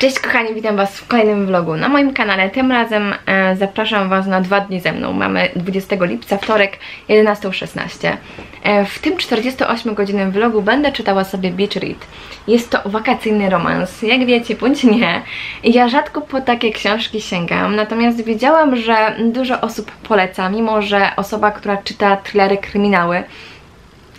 Cześć kochani, witam was w kolejnym vlogu na moim kanale. Tym razem zapraszam was na 2 dni ze mną. Mamy 20 lipca, wtorek, 11:16. W tym 48-godzinnym vlogu będę czytała sobie Beach Read. Jest to wakacyjny romans, jak wiecie bądź nie. Ja rzadko po takie książki sięgam, natomiast wiedziałam, że dużo osób poleca, mimo że osoba, która czyta thrillery, kryminały,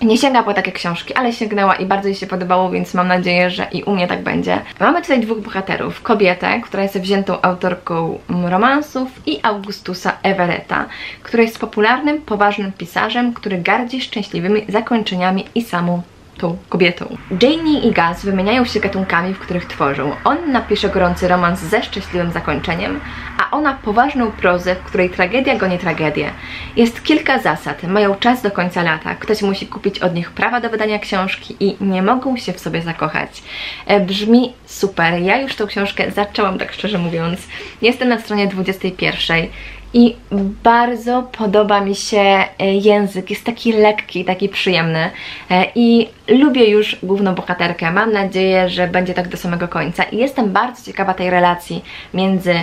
nie sięga po takie książki, ale sięgnęła i bardzo jej się podobało, więc mam nadzieję, że i u mnie tak będzie. Mamy tutaj 2 bohaterów. Kobietę, która jest wziętą autorką romansów, i Augustusa Everetta, który jest popularnym, poważnym pisarzem, który gardzi szczęśliwymi zakończeniami i samą tą kobietą. Janie i Gaz wymieniają się gatunkami, w których tworzą. On napisze gorący romans ze szczęśliwym zakończeniem, a ona poważną prozę, w której tragedia goni tragedię. Jest kilka zasad, mają czas do końca lata, ktoś musi kupić od nich prawa do wydania książki i nie mogą się w sobie zakochać. Brzmi super, ja już tą książkę zaczęłam, tak szczerze mówiąc. Jestem na stronie 21. I bardzo podoba mi się język, jest taki lekki, taki przyjemny i lubię już główną bohaterkę, mam nadzieję, że będzie tak do samego końca i jestem bardzo ciekawa tej relacji między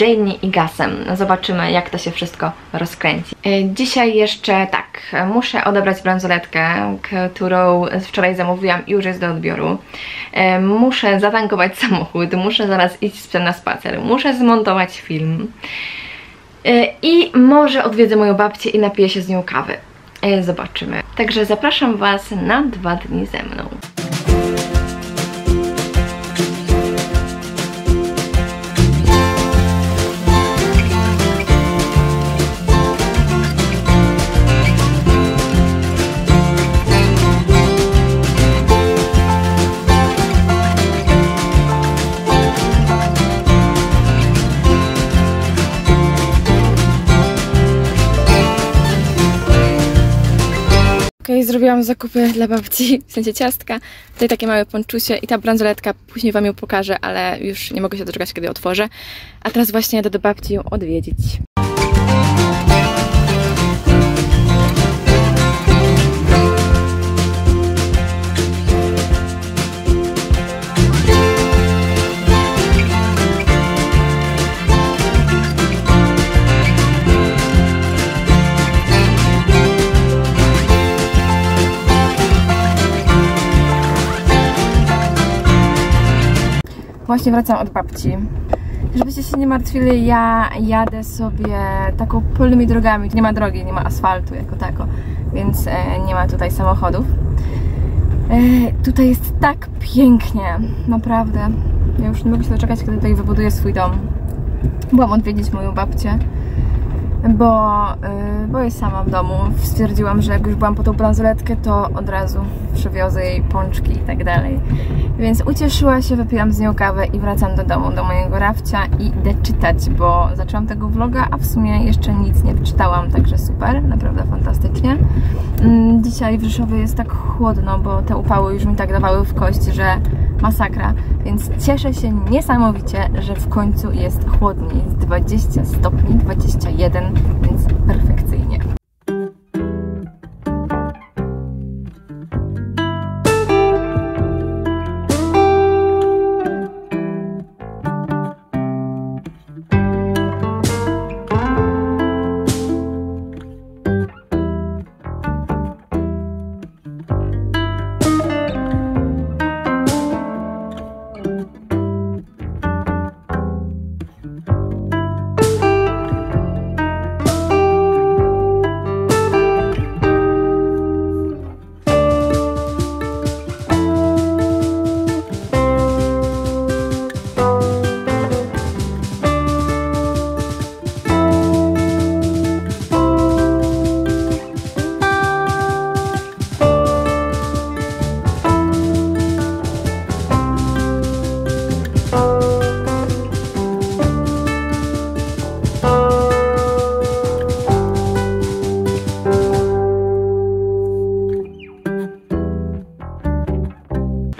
Janie i Gazem. Zobaczymy, jak to się wszystko rozkręci. Dzisiaj jeszcze tak, muszę odebrać bransoletkę, którą wczoraj zamówiłam i już jest do odbioru. Muszę zatankować samochód, muszę zaraz iść z psem na spacer, muszę zmontować film. I może odwiedzę moją babcię i napiję się z nią kawy. Zobaczymy. Także zapraszam was na 2 dni ze mną. Zrobiłam zakupy dla babci, w sensie ciastka. Tutaj takie małe ponczusie i ta bransoletka, później wam ją pokażę, ale już nie mogę się doczekać, kiedy otworzę. A teraz właśnie jadę do babci ją odwiedzić. Właśnie wracam od babci. Żebyście się nie martwili, ja jadę sobie taką polnymi drogami. Nie ma drogi, nie ma asfaltu jako tako, więc nie ma tutaj samochodów. Tutaj jest tak pięknie, naprawdę. Ja już nie mogę się doczekać, kiedy tutaj wybuduję swój dom. Byłam odwiedzić moją babcię, bo jest sama w domu. Stwierdziłam, że jak już byłam po tą bransoletkę, to od razu przywiozę jej pączki i tak dalej. Więc ucieszyła się, wypiłam z nią kawę i wracam do domu, do mojego rafcia i idę czytać, bo zaczęłam tego vloga, a w sumie jeszcze nic nie wyczytałam, także super, naprawdę fantastycznie. Dzisiaj w Rzeszowie jest tak chłodno, bo te upały już mi tak dawały w kość, że masakra, więc cieszę się niesamowicie, że w końcu jest chłodniej, jest 20 stopni, 21, więc perfekcyjnie.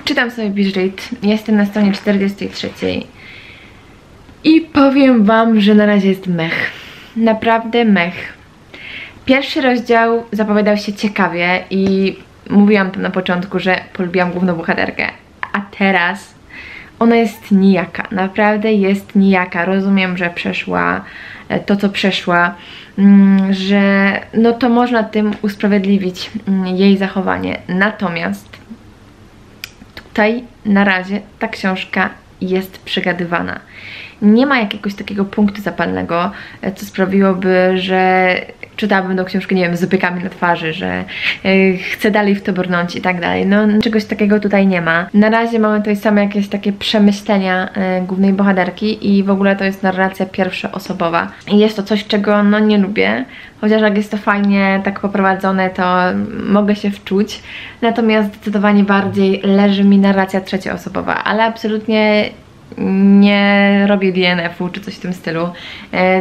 Czytam sobie Beach Read, jestem na stronie 43 i powiem wam, że na razie jest mech, naprawdę mech. Pierwszy rozdział zapowiadał się ciekawie i mówiłam tam na początku, że polubiłam główną bohaterkę, a teraz ona jest nijaka, naprawdę jest nijaka. Rozumiem, że przeszła to, co przeszła, że no to można tym usprawiedliwić jej zachowanie. Natomiast tutaj na razie ta książka jest przegadywana. Nie ma jakiegoś takiego punktu zapalnego, co sprawiłoby, że czytałabym tą książkę, nie wiem, z opykami na twarzy, że chcę dalej w to brnąć i tak dalej. No, czegoś takiego tutaj nie ma. Na razie mamy tutaj same jakieś takie przemyślenia głównej bohaterki i w ogóle to jest narracja pierwszoosobowa. I jest to coś, czego no nie lubię, chociaż jak jest to fajnie tak poprowadzone, to mogę się wczuć. Natomiast zdecydowanie bardziej leży mi narracja trzecioosobowa, ale absolutnie nie robię DNF-u czy coś w tym stylu.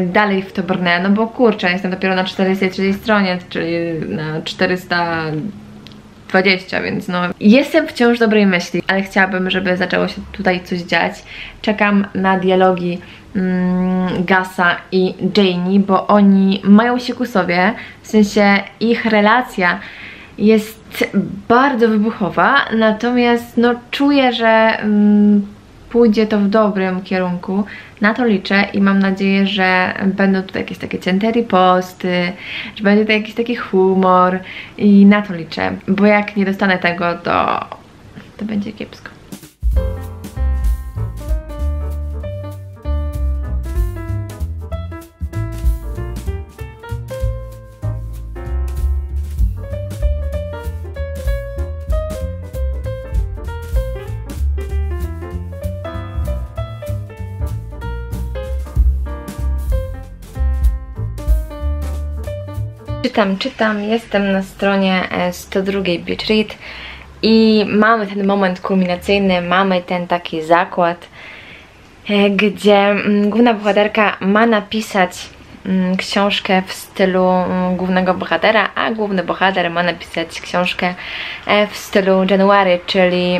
Dalej w to brnę, no bo kurczę, jestem dopiero na 43 stronie, czyli na 420, więc no jestem wciąż dobrej myśli, ale chciałabym, żeby zaczęło się tutaj coś dziać. Czekam na dialogi Gasa i Janie, bo oni mają się ku sobie, w sensie ich relacja jest bardzo wybuchowa, natomiast no czuję, że pójdzie to w dobrym kierunku, na to liczę i mam nadzieję, że będą tutaj jakieś takie cięte riposty, że będzie tutaj jakiś taki humor i na to liczę, bo jak nie dostanę tego, to będzie kiepsko. Czytam, jestem na stronie 102 Beach Read i mamy ten moment kulminacyjny, mamy ten taki zakład, gdzie główna bohaterka ma napisać książkę w stylu głównego bohatera, a główny bohater ma napisać książkę w stylu January, czyli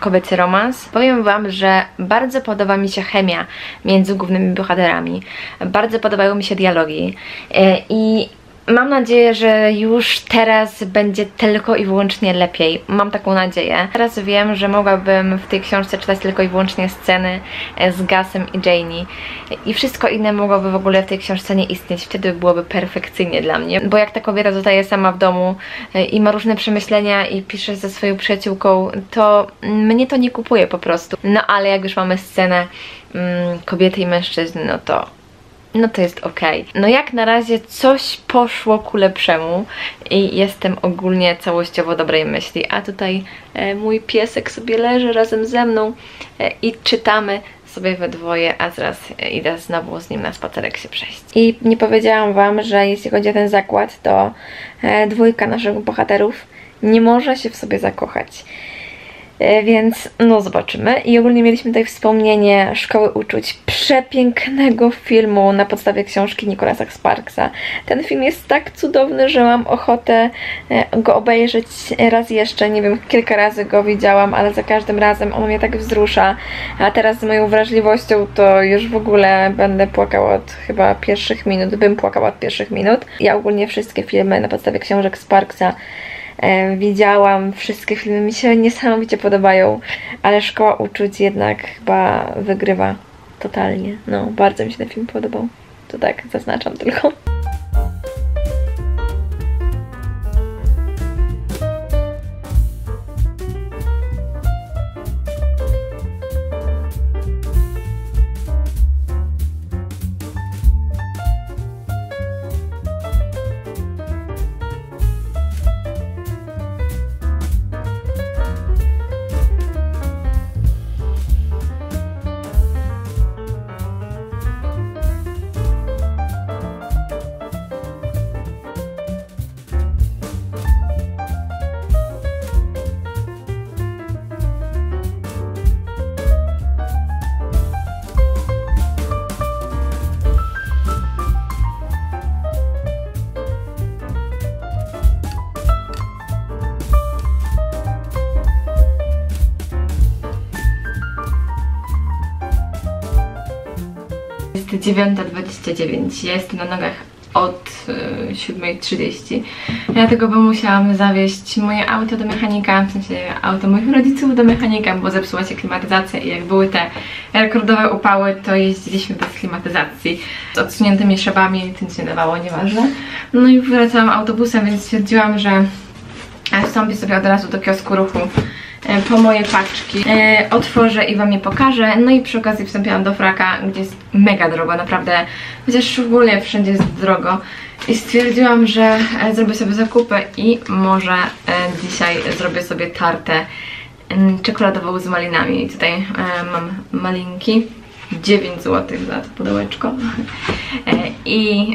kobiecy romans. Powiem wam, że bardzo podoba mi się chemia między głównymi bohaterami, bardzo podobają mi się dialogi i mam nadzieję, że już teraz będzie tylko i wyłącznie lepiej. Mam taką nadzieję. Teraz wiem, że mogłabym w tej książce czytać tylko i wyłącznie sceny z Gasem i Janie. I wszystko inne mogłoby w ogóle w tej książce nie istnieć. Wtedy byłoby perfekcyjnie dla mnie. Bo jak ta kobieta zostaje sama w domu i ma różne przemyślenia i pisze ze swoją przyjaciółką, to mnie to nie kupuje po prostu. No ale jak już mamy scenę kobiety i mężczyzny, no to jest okej. No jak na razie coś poszło ku lepszemu i jestem ogólnie całościowo dobrej myśli. A tutaj mój piesek sobie leży razem ze mną i czytamy sobie we dwoje, a zaraz idę znowu z nim na spacerek się przejść. I nie powiedziałam wam, że jeśli chodzi o ten zakład, to dwójka naszych bohaterów nie może się w sobie zakochać. Więc no zobaczymy. I ogólnie mieliśmy tutaj wspomnienie Szkoły uczuć, przepięknego filmu na podstawie książki Nicholasa Sparksa. Ten film jest tak cudowny, że mam ochotę go obejrzeć raz jeszcze. Nie wiem, kilka razy go widziałam, ale za każdym razem on mnie tak wzrusza. A teraz z moją wrażliwością to już w ogóle będę płakała od chyba pierwszych minut. Bym płakała od pierwszych minut. Ja ogólnie wszystkie filmy na podstawie książek Sparksa widziałam, wszystkie filmy mi się niesamowicie podobają, ale Szkoła uczuć jednak chyba wygrywa totalnie. No, bardzo mi się ten film podobał, to tak zaznaczam tylko. Jest 9:29, ja jestem na nogach od od 7:30. Dlatego bo musiałam zawieźć moje auto do mechanika, w sensie auto moich rodziców do mechanika, bo zepsuła się klimatyzacja i jak były te rekordowe upały, to jeździliśmy bez klimatyzacji z odsuniętymi szybami, nic nie dawało, nieważne. No i wracałam autobusem, więc stwierdziłam, że wstąpię sobie od razu do kiosku Ruchu po moje paczki, otworzę i wam je pokażę. No i przy okazji wstąpiłam do Fraka, gdzie jest mega drogo, naprawdę, chociaż szczególnie wszędzie jest drogo, i stwierdziłam, że zrobię sobie zakupy i może dzisiaj zrobię sobie tartę czekoladową z malinami. I tutaj mam malinki, 9 zł za to pudełeczko, i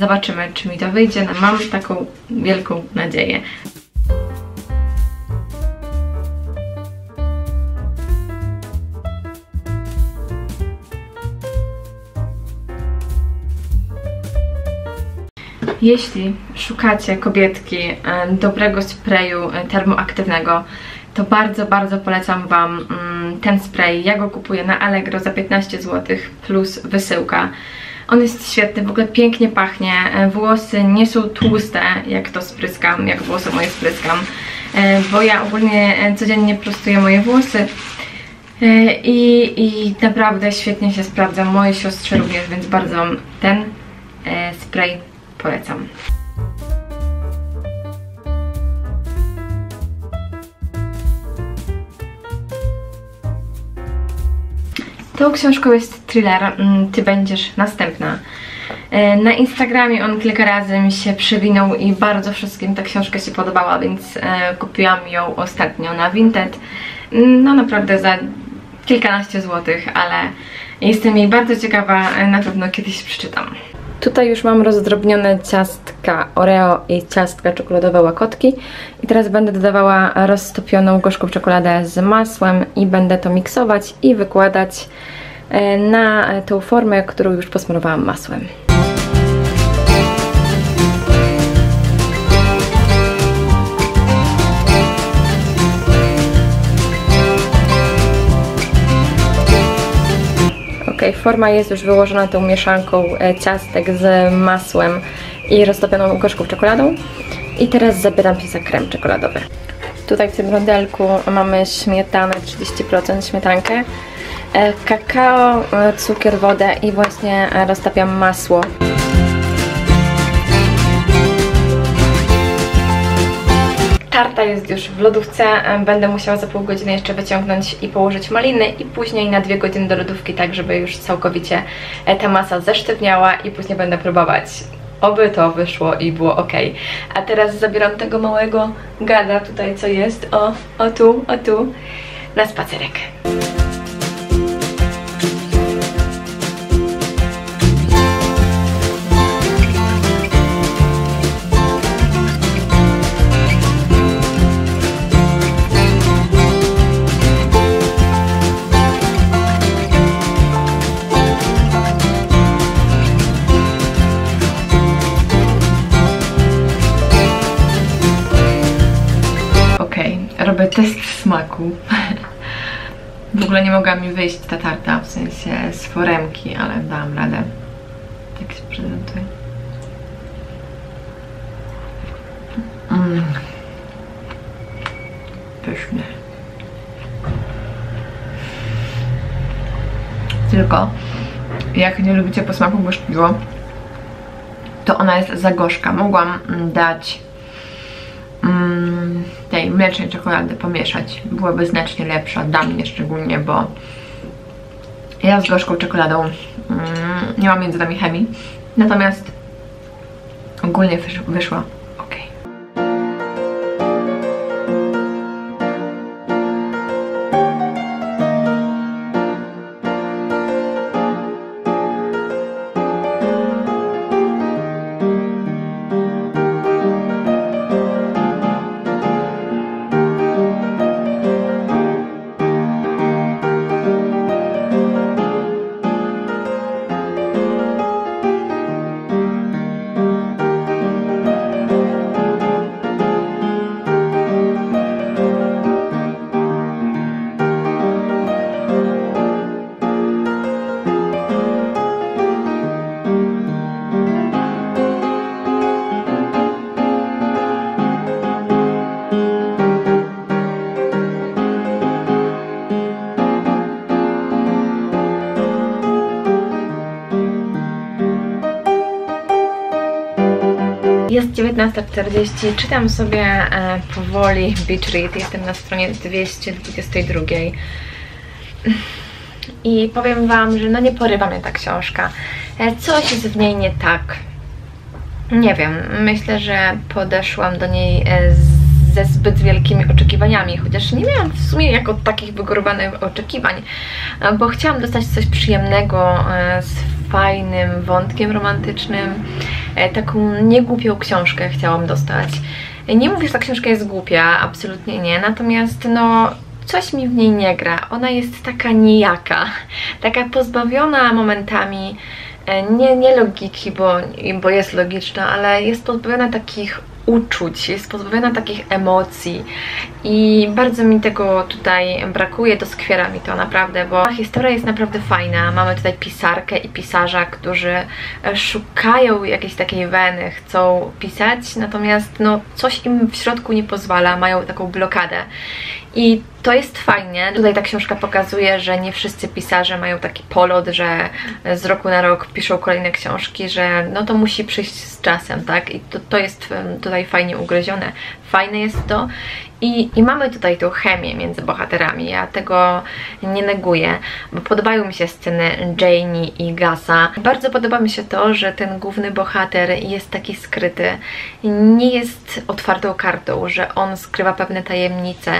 zobaczymy, czy mi to wyjdzie. No, mam taką wielką nadzieję. Jeśli szukacie, kobietki, dobrego sprayu termoaktywnego, to bardzo, bardzo polecam wam ten spray. Ja go kupuję na Allegro za 15 zł plus wysyłka. On jest świetny, w ogóle pięknie pachnie, włosy nie są tłuste, jak to spryskam, jak włosy moje spryskam, bo ja ogólnie codziennie prostuję moje włosy. I naprawdę świetnie się sprawdza, moje siostrze również, więc bardzo ten spray polecam. Tą książką jest thriller Ty będziesz następna. Na Instagramie on kilka razy mi się przewinął i bardzo wszystkim ta książka się podobała, więc kupiłam ją ostatnio na Vinted. No naprawdę za kilkanaście złotych, ale jestem jej bardzo ciekawa, na pewno kiedyś przeczytam. Tutaj już mam rozdrobnione ciastka Oreo i ciastka czekoladowe Łakotki. I teraz będę dodawała roztopioną gorzką czekoladę z masłem i będę to miksować i wykładać na tą formę, którą już posmarowałam masłem. Forma jest już wyłożona tą mieszanką ciastek z masłem i roztopioną gorzką czekoladą. I teraz zabieram się za krem czekoladowy. Tutaj w tym rondelku mamy śmietanę, 30% śmietankę, kakao, cukier, wodę i właśnie roztapiam masło. Tarta jest już w lodówce, będę musiała za pół godziny jeszcze wyciągnąć i położyć maliny i później na 2 godziny do lodówki, tak żeby już całkowicie ta masa zesztywniała i później będę próbować. Oby to wyszło i było ok. A teraz zabieram tego małego gada tutaj, co jest, o tu, na spacerek. Robię test smaku. W ogóle nie mogła mi wyjść ta tarta, w sensie z foremki, ale dałam radę. Tak się prezentuje. Pyszne. Tylko jak nie lubicie posmaku gorzkiego, to ona jest za gorzka. Mogłam dać tej mlecznej czekolady pomieszać, byłaby znacznie lepsza dla mnie szczególnie, bo ja z gorzką czekoladą nie mam między nami chemii, natomiast ogólnie wyszła ok. Jest 19:40, czytam sobie powoli Beach Read, jestem na stronie 222 i powiem wam, że no nie porywa mnie ta książka, coś jest w niej nie tak. Nie wiem, myślę, że podeszłam do niej ze zbyt wielkimi oczekiwaniami, chociaż nie miałam w sumie jako takich wygórowanych oczekiwań, bo chciałam dostać coś przyjemnego, z fajnym wątkiem romantycznym, taką niegłupią książkę chciałam dostać. Nie mówię, że ta książka jest głupia, absolutnie nie, natomiast no coś mi w niej nie gra, ona jest taka nijaka, taka pozbawiona momentami nie logiki, bo jest logiczna, ale jest pozbawiona takich uczuć, jest pozbawiona takich emocji i bardzo mi tego tutaj brakuje, to skwiera mi to naprawdę, bo historia jest naprawdę fajna, mamy tutaj pisarkę i pisarza, którzy szukają jakiejś takiej weny, chcą pisać, natomiast no coś im w środku nie pozwala, mają taką blokadę i to jest fajnie. Tutaj ta książka pokazuje, że nie wszyscy pisarze mają taki polot, że z roku na rok piszą kolejne książki, że no to musi przyjść z czasem, tak? I to jest tutaj fajnie ugryzione. Fajne jest to. I mamy tutaj tą chemię między bohaterami. Ja tego nie neguję, bo podobają mi się sceny Janie i Gasa. Bardzo podoba mi się to, że ten główny bohater jest taki skryty. Nie jest otwartą kartą, że on skrywa pewne tajemnice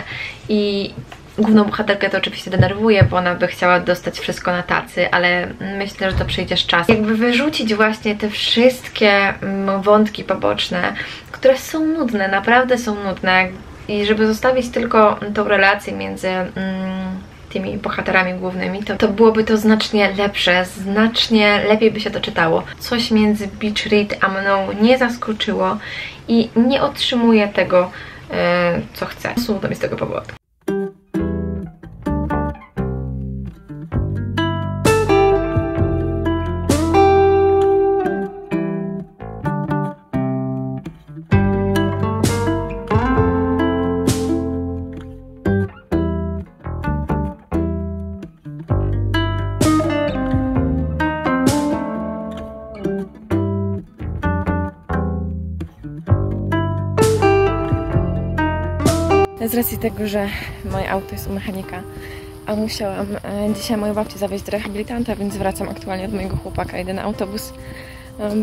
i główną bohaterkę to oczywiście denerwuje, bo ona by chciała dostać wszystko na tacy, ale myślę, że to przyjdzie z czasem. Jakby wyrzucić właśnie te wszystkie wątki poboczne, które są nudne, naprawdę są nudne, i żeby zostawić tylko tą relację między tymi bohaterami głównymi, to byłoby to znacznie lepsze, znacznie lepiej by się to czytało. Coś między Beach Read a mną nie zaskoczyło i nie otrzymuję tego, co chcę. Smutno mi z tego powodu. Z racji tego, że moje auto jest u mechanika, a musiałam dzisiaj moją babcię zawieźć do rehabilitanta, więc wracam aktualnie od mojego chłopaka, idę na autobus,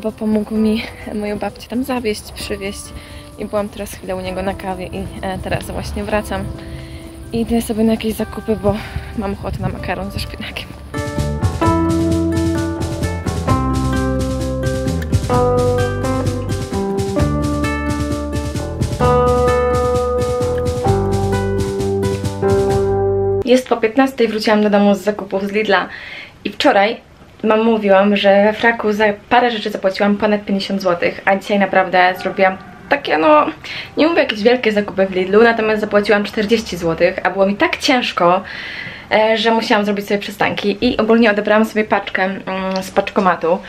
bo pomógł mi moją babcię tam zawieźć, przywieźć i byłam teraz chwilę u niego na kawie i teraz właśnie wracam i idę sobie na jakieś zakupy, bo mam ochotę na makaron ze szpinakiem. Jest po 15:00, wróciłam do domu z zakupów z Lidla i wczoraj mam mówiłam, że we fraku za parę rzeczy zapłaciłam ponad 50 zł, a dzisiaj naprawdę zrobiłam takie, no nie mówię jakieś wielkie zakupy w Lidlu, natomiast zapłaciłam 40 zł, a było mi tak ciężko, że musiałam zrobić sobie przystanki i ogólnie odebrałam sobie paczkę z paczkomatu.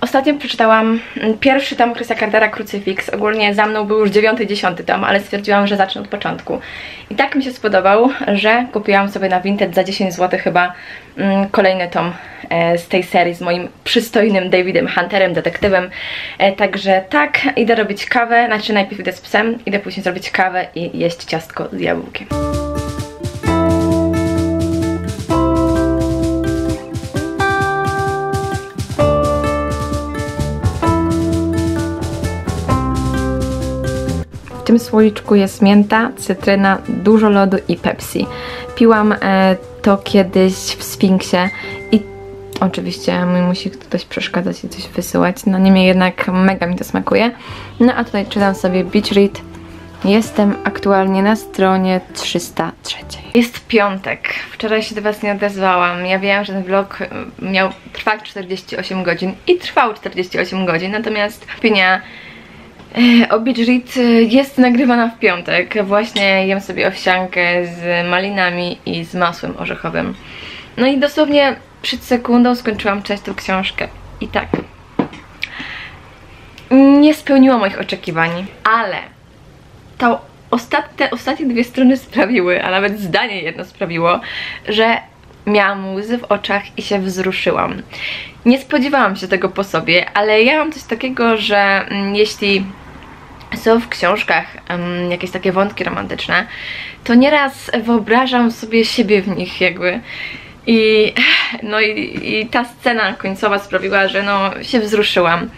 Ostatnio przeczytałam pierwszy tom Chrisa Cartera, Crucifix. Ogólnie za mną był już 9., 10. tom, ale stwierdziłam, że zacznę od początku. I tak mi się spodobał, że kupiłam sobie na Vinted za 10 zł chyba kolejny tom z tej serii z moim przystojnym Davidem Hunterem, detektywem. Także tak, idę robić kawę, znaczy najpierw idę z psem, idę później zrobić kawę i jeść ciastko z jabłkiem. W tym słoiczku jest mięta, cytryna, dużo lodu i Pepsi. Piłam to kiedyś w Sfinksie i oczywiście mi musi ktoś przeszkadzać i coś wysyłać, no niemniej jednak mega mi to smakuje. No a tutaj czytam sobie Beach Read. Jestem aktualnie na stronie 303. Jest piątek. Wczoraj się do was nie odezwałam. Ja wiem, że ten vlog miał trwać 48 godzin i trwał 48 godzin, natomiast opinia o Beach Read jest nagrywana w piątek. Właśnie jem sobie owsiankę z malinami i z masłem orzechowym. No i dosłownie przed sekundą skończyłam czytać tę książkę. I tak, nie spełniło moich oczekiwań, ale to ostatnie dwie strony sprawiły, a nawet zdanie jedno sprawiło, że miałam łzy w oczach i się wzruszyłam. Nie spodziewałam się tego po sobie, ale ja mam coś takiego, że jeśli są w książkach jakieś takie wątki romantyczne, to nieraz wyobrażam sobie siebie w nich jakby. I ta scena końcowa sprawiła, że no się wzruszyłam,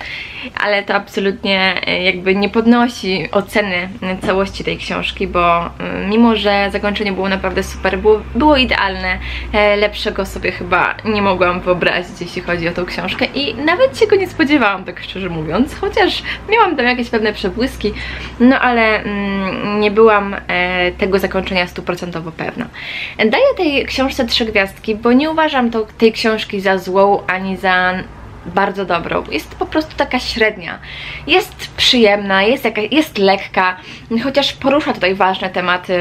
ale to absolutnie jakby nie podnosi oceny całości tej książki, bo mimo, że zakończenie było naprawdę super, było idealne, lepszego sobie chyba nie mogłam wyobrazić, jeśli chodzi o tą książkę i nawet się go nie spodziewałam, tak szczerze mówiąc, chociaż miałam tam jakieś pewne przebłyski, no ale nie byłam tego zakończenia 100% pewna. Daję tej książce 3 gwiazdki, bo nie uważam tej książki za złą, ani za bardzo dobrą. Jest po prostu taka średnia. Jest przyjemna, jest lekka, chociaż porusza tutaj ważne tematy,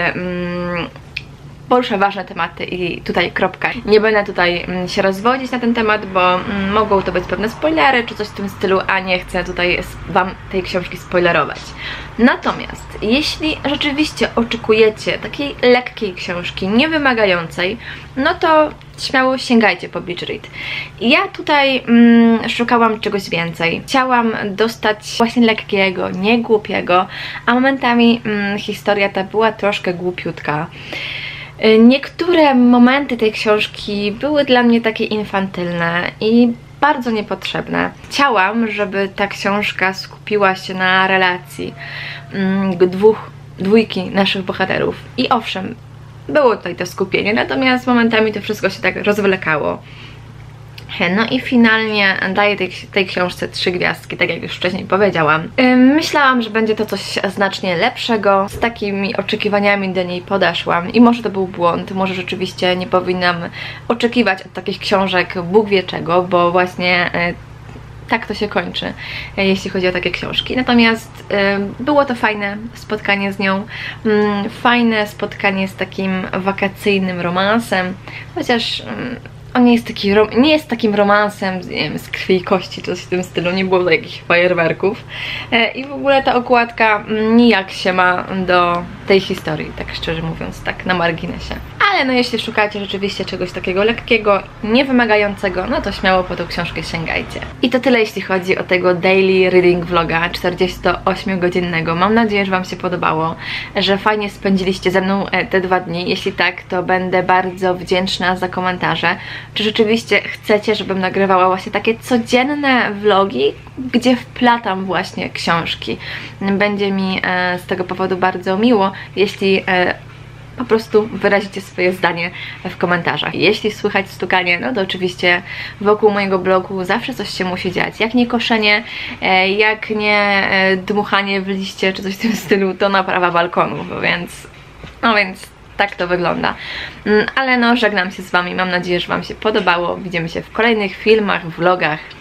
porusza ważne tematy i tutaj kropka. Nie będę tutaj się rozwodzić na ten temat, bo mogą to być pewne spoilery czy coś w tym stylu, a nie chcę tutaj wam tej książki spoilerować. Natomiast jeśli rzeczywiście oczekujecie takiej lekkiej książki, niewymagającej, no to śmiało sięgajcie po Beach Read. Ja tutaj szukałam czegoś więcej. Chciałam dostać właśnie lekkiego, nie głupiego, a momentami historia ta była troszkę głupiutka. Niektóre momenty tej książki były dla mnie takie infantylne i bardzo niepotrzebne. Chciałam, żeby ta książka skupiła się na relacji dwójki naszych bohaterów. I owszem, było tutaj to skupienie, natomiast momentami to wszystko się tak rozwlekało. No i finalnie daję tej książce 3 gwiazdki, tak jak już wcześniej powiedziałam. Myślałam, że będzie to coś znacznie lepszego, z takimi oczekiwaniami do niej podeszłam i może to był błąd, może rzeczywiście nie powinnam oczekiwać od takich książek Bóg wie czego, bo właśnie tak to się kończy, jeśli chodzi o takie książki. Natomiast było to fajne spotkanie z nią, fajne spotkanie z takim wakacyjnym romansem, chociaż on nie jest takim romansem, nie wiem, z krwi i kości, coś w tym stylu, nie było jakichś fajerwerków. I w ogóle ta okładka nijak się ma do tej historii, tak szczerze mówiąc, tak na marginesie. Ale no jeśli szukacie rzeczywiście czegoś takiego lekkiego, niewymagającego, no to śmiało po tą książkę sięgajcie. I to tyle jeśli chodzi o tego daily reading vloga 48-godzinnego. Mam nadzieję, że wam się podobało, że fajnie spędziliście ze mną te 2 dni. Jeśli tak, to będę bardzo wdzięczna za komentarze. Czy rzeczywiście chcecie, żebym nagrywała właśnie takie codzienne vlogi, gdzie wplatam właśnie książki? Będzie mi z tego powodu bardzo miło, jeśli po prostu wyrazicie swoje zdanie w komentarzach. Jeśli słychać stukanie, no to oczywiście wokół mojego blogu zawsze coś się musi dziać. Jak nie koszenie, jak nie dmuchanie w liście czy coś w tym stylu, to naprawa balkonów, więc tak to wygląda. Ale no, żegnam się z wami, mam nadzieję, że wam się podobało. Widzimy się w kolejnych filmach, vlogach.